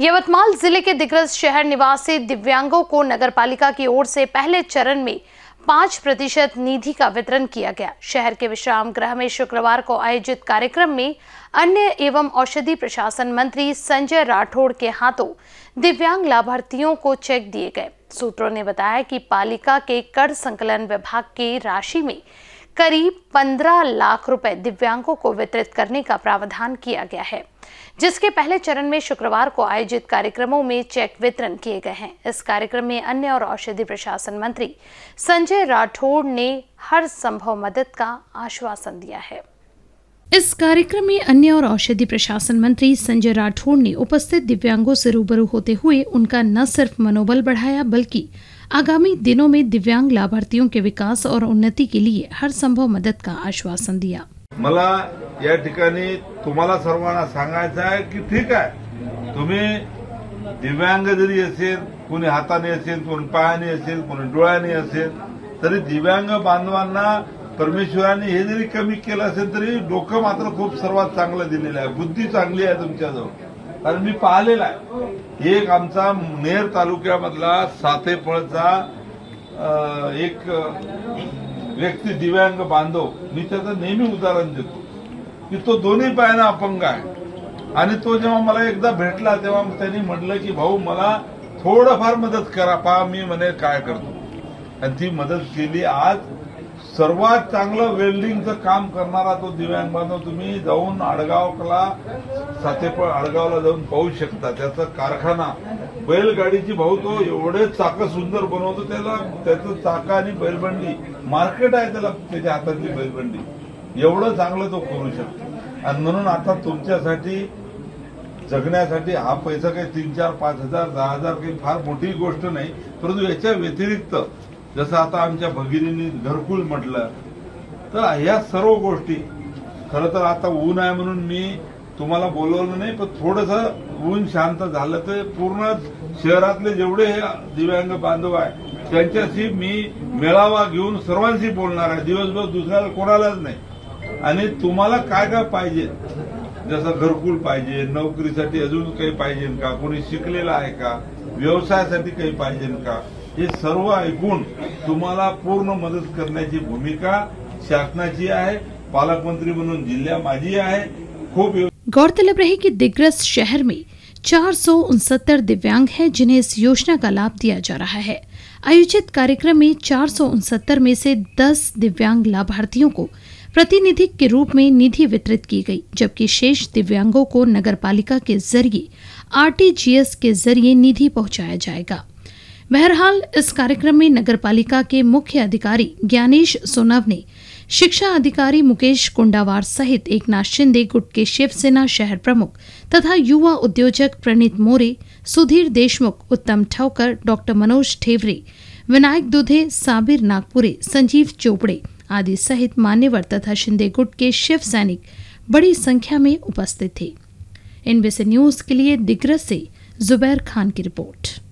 यवतमाल जिले के दिग्रस शहर निवासी दिव्यांगों को नगरपालिका की ओर से पहले चरण में 5% निधि का वितरण किया गया। शहर के विश्राम गृह में शुक्रवार को आयोजित कार्यक्रम में अन्न एवं औषधि प्रशासन मंत्री संजय राठौड़ के हाथों दिव्यांग लाभार्थियों को चेक दिए गए। सूत्रों ने बताया कि पालिका के कर संकलन विभाग की राशि में करीब 15 लाख रुपए दिव्यांगों को वितरित करने का प्रावधान किया गया है, जिसके पहले चरण में शुक्रवार को आयोजित कार्यक्रमों में चेक वितरण किए गए हैं। इस कार्यक्रम में अन्न और औषधि प्रशासन मंत्री संजय राठौड़ ने हर संभव मदद का आश्वासन दिया है। इस कार्यक्रम में अन्न और औषधि प्रशासन मंत्री संजय राठौड़ ने उपस्थित दिव्यांगों से रूबरू होते हुए उनका न सिर्फ मनोबल बढ़ाया बल्कि आगामी दिनों में दिव्यांग लाभार्थियों के विकास और उन्नति के लिए हर संभव मदत का आश्वासन दिया। मला या ठिकाणी तुम्हाला सर्वांना सांगायचं आहे की ठीक आहे, तुम्ही दिव्यांग जरी असेल, कोणी हाताने असेल, कोणी पायाने असेल, कोणी डोळ्याने असेल, तरी दिव्यांग बांधवांना परमेश्वराने हे जरी कमी केलं असेल तरी डोकं मात्र खूप सर्वात चांगलं दिलेलं आहे, बुद्धी चांगली आहे तुमच्याजवळ। कारण मी पाहिलेला आहे, एक आमचा नेर तालुक्यामधला सातेफळचा एक व्यक्ती दिव्यांग बांधव, मी त्याचं नेहमी उदाहरण देतो की तो दोन्ही पायांना अपंग आहे, आणि तो जेव्हा मला एकदा भेटला तेव्हा त्यांनी म्हटलं की भाऊ मला थोडंफार मदत करा, पहा मी म्हणे काय करतो, आणि ती मदत केली। आज सर्वात चांगलं वेल्डिंगचं काम करणारा तो दिव्यांग बांधव तुम्ही जाऊन आडगावला जाऊन पाहू शकता, त्याचा कारखाना बैलगाडीची भाऊ तो एवढे चाकं सुंदर बनवतो, त्याचं चाकं आणि बैलबंडी मार्केट आहे, त्याला त्याच्या हातातली बैलबंडी एवढं चांगलं तो करू शकतो। आणि म्हणून आता तुमच्यासाठी जगण्यासाठी हा पैसा काही 3-4, 5,000, 10,000 काही फार मोठी गोष्ट नाही, परंतु याच्या व्यतिरिक्त जसं आता आमच्या भगिनींनी घरकुल म्हटलं, तर ह्या सर्व गोष्टी खरं तर आता ऊन आहे म्हणून मी तुम्हाला बोलवलं नाही, पण थोडंसं ऊन शांत झालं तर पूर्ण शहरातले जेवढे दिव्यांग बांधव आहे त्यांच्याशी मी मेळावा घेऊन सर्वांशी बोलणार आहे, दिवसभर दुसऱ्याला कोणालाच नाही। आणि तुम्हाला काय काय पाहिजे, जसं घरकुल पाहिजे, नोकरीसाठी अजून काही पाहिजे का, कोणी शिकलेला आहे का, व्यवसायासाठी काही पाहिजे का, हे सर्व ऐकून तुम्हाला पूर्ण मदत करण्याची भूमिका शासनाची आहे, पालकमंत्री म्हणून जिल्हा माझी आहे। खूप गौरतलब रहे कि दिग्रस शहर में 469 दिव्यांग हैं जिन्हें इस योजना का लाभ दिया जा रहा है। आयोजित कार्यक्रम में 469 में से 10 दिव्यांग लाभार्थियों को प्रतिनिधि के रूप में निधि वितरित की गई, जबकि शेष दिव्यांगों को नगरपालिका के जरिए RTGS के जरिए निधि पहुंचाया जाएगा। बहरहाल इस कार्यक्रम में नगरपालिका के मुख्य अधिकारी ज्ञानेश सोनाव ने शिक्षा अधिकारी मुकेश कुंडावार सहित एकनाथ शिंदे गुट के शिवसेना शहर प्रमुख तथा युवा उद्योजक प्रणीत मोरे, सुधीर देशमुख, उत्तम ठौकर, डॉक्टर मनोज ठेवरी, विनायक दुधे, साबिर नागपुरे, संजीव चोपड़े आदि सहित मान्यवर तथा शिंदे गुट के शिव सैनिक बड़ी संख्या में उपस्थित थे। इनबीसी न्यूज के लिए दिग्रस से जुबैर खान की रिपोर्ट।